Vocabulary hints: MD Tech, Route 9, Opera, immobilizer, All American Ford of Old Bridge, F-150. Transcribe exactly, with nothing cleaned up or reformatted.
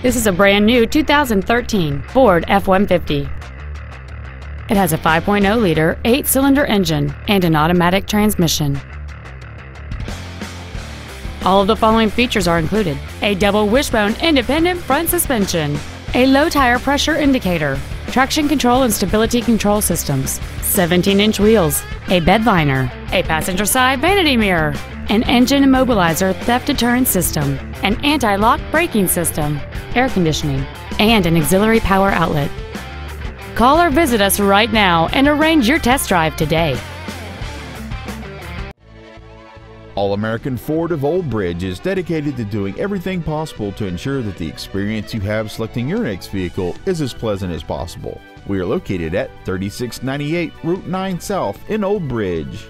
This is a brand new two thousand thirteen Ford F one fifty. It has a five point oh liter eight-cylinder engine and an automatic transmission. All of the following features are included: a double wishbone independent front suspension, a low tire pressure indicator, traction control and stability control systems, seventeen inch wheels, a bed liner, a passenger side vanity mirror, an engine immobilizer theft deterrent system, an anti-lock braking system, air conditioning, and an auxiliary power outlet. Call or visit us right now and arrange your test drive today. All American Ford of Old Bridge is dedicated to doing everything possible to ensure that the experience you have selecting your next vehicle is as pleasant as possible. We are located at thirty-six ninety-eight Route nine South in Old Bridge.